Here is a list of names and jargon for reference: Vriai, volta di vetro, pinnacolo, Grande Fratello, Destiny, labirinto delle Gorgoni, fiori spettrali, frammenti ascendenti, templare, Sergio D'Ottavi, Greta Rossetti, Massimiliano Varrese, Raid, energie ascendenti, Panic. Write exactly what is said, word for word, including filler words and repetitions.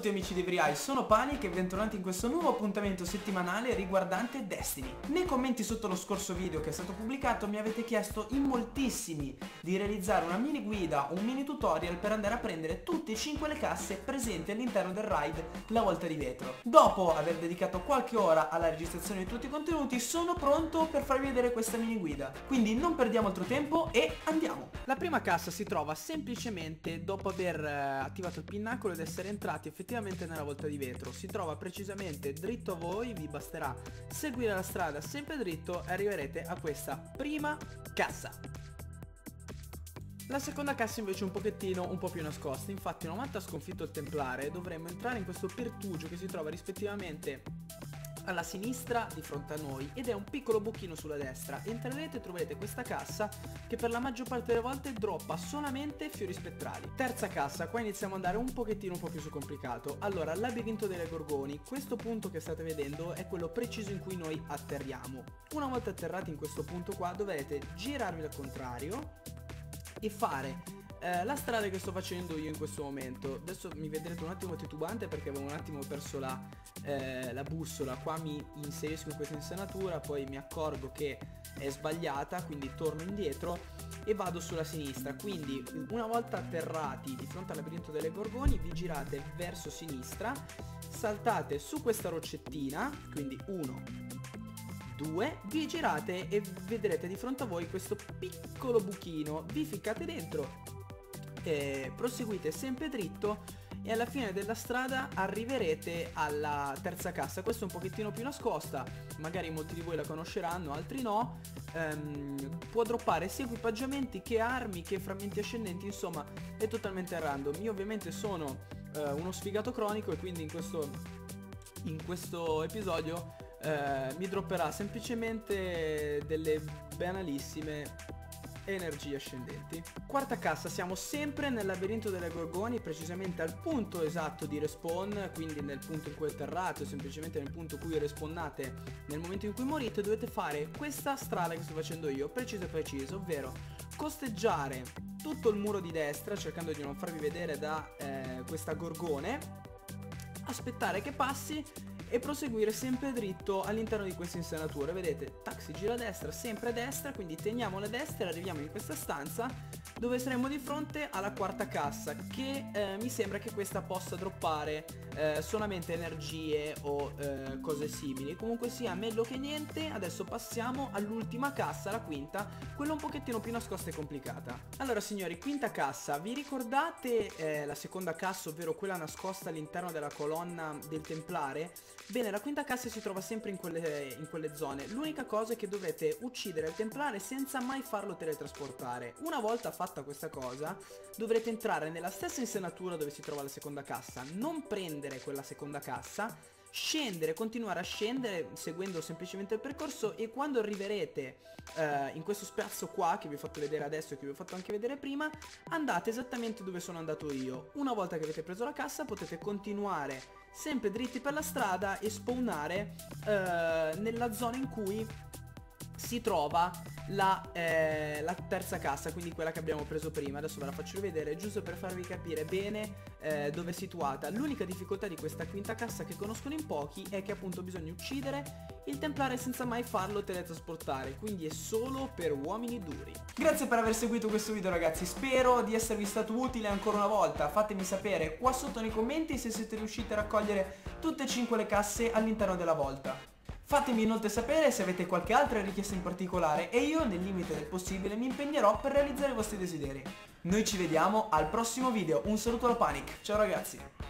tutti amici di Vriai, sono Panic e bentornati in questo nuovo appuntamento settimanale riguardante Destiny. Nei commenti sotto lo scorso video che è stato pubblicato mi avete chiesto in moltissimi di realizzare una mini guida o un mini tutorial per andare a prendere tutte e cinque le casse presenti all'interno del raid La Volta di Vetro. Dopo aver dedicato qualche ora alla registrazione di tutti i contenuti sono pronto per farvi vedere questa mini guida, quindi non perdiamo altro tempo e andiamo! La prima cassa si trova semplicemente dopo aver attivato il pinnacolo ed essere entrati effettivamente nella volta di vetro. Si trova precisamente dritto a voi, vi basterà seguire la strada sempre dritto e arriverete a questa prima cassa. La seconda cassa invece è un pochettino un po' più nascosta, infatti una volta sconfitto il templare dovremmo entrare in questo pertugio che si trova rispettivamente alla sinistra di fronte a noi ed è un piccolo buchino sulla destra. Entrerete e troverete questa cassa che per la maggior parte delle volte droppa solamente fiori spettrali. Terza cassa, qua iniziamo ad andare un pochettino un po' più su complicato. Allora, labirinto delle Gorgoni, questo punto che state vedendo è quello preciso in cui noi atterriamo. Una volta atterrati in questo punto qua dovrete girarvi al contrario e fare Eh, la strada che sto facendo io in questo momento. Adesso mi vedrete un attimo titubante perché avevo un attimo perso la, eh, la bussola. Qua mi inserisco in questa insenatura, poi mi accorgo che è sbagliata, quindi torno indietro e vado sulla sinistra. Quindi una volta atterrati di fronte al labirinto delle Gorgoni vi girate verso sinistra, saltate su questa roccettina, quindi uno, due, vi girate e vedrete di fronte a voi questo piccolo buchino, vi ficcate dentro e proseguite sempre dritto e alla fine della strada arriverete alla terza cassa. Questa è un pochettino più nascosta, magari molti di voi la conosceranno, altri no. Ehm, può droppare sia equipaggiamenti che armi che frammenti ascendenti, insomma è totalmente random. Io ovviamente sono eh, uno sfigato cronico e quindi in questo, in questo episodio eh, mi dropperà semplicemente delle banalissime energie ascendenti. Quarta cassa, siamo sempre nel labirinto delle Gorgoni, precisamente al punto esatto di respawn, quindi nel punto in cui atterrate o semplicemente nel punto in cui respawnate nel momento in cui morite. Dovete fare questa strada che sto facendo io, preciso e preciso, ovvero costeggiare tutto il muro di destra cercando di non farvi vedere da eh, questa gorgone, aspettare che passi e proseguire sempre dritto all'interno di questa insenatura. Vedete, taxi gira a destra, sempre a destra, quindi teniamo la destra e arriviamo in questa stanza dove saremo di fronte alla quarta cassa, che eh, mi sembra che questa possa droppare eh, solamente energie o eh, cose simili. Comunque sia, meglio che niente. Adesso passiamo all'ultima cassa, la quinta, quella un pochettino più nascosta e complicata. Allora signori, quinta cassa, vi ricordate eh, la seconda cassa, ovvero quella nascosta all'interno della colonna del templare? Bene, la quinta cassa si trova sempre in quelle, in quelle zone. L'unica cosa è che dovrete uccidere il templare senza mai farlo teletrasportare. Una volta fatta questa cosa dovrete entrare nella stessa insenatura dove si trova la seconda cassa, non prendere quella seconda cassa, scendere, continuare a scendere seguendo semplicemente il percorso e quando arriverete eh, in questo spazio qua che vi ho fatto vedere adesso e che vi ho fatto anche vedere prima, andate esattamente dove sono andato io. Una volta che avete preso la cassa potete continuare sempre dritti per la strada e spawnare eh, nella zona in cui si trova la, eh, la terza cassa, quindi quella che abbiamo preso prima. Adesso ve la faccio vedere giusto per farvi capire bene eh, dove è situata. L'unica difficoltà di questa quinta cassa che conoscono in pochi è che appunto bisogna uccidere il templare senza mai farlo teletrasportare, quindi è solo per uomini duri. Grazie per aver seguito questo video ragazzi, spero di esservi stato utile ancora una volta. Fatemi sapere qua sotto nei commenti se siete riusciti a raccogliere tutte e cinque le casse all'interno della volta. Fatemi inoltre sapere se avete qualche altra richiesta in particolare e io nel limite del possibile mi impegnerò per realizzare i vostri desideri. Noi ci vediamo al prossimo video, un saluto alla Panic, ciao ragazzi!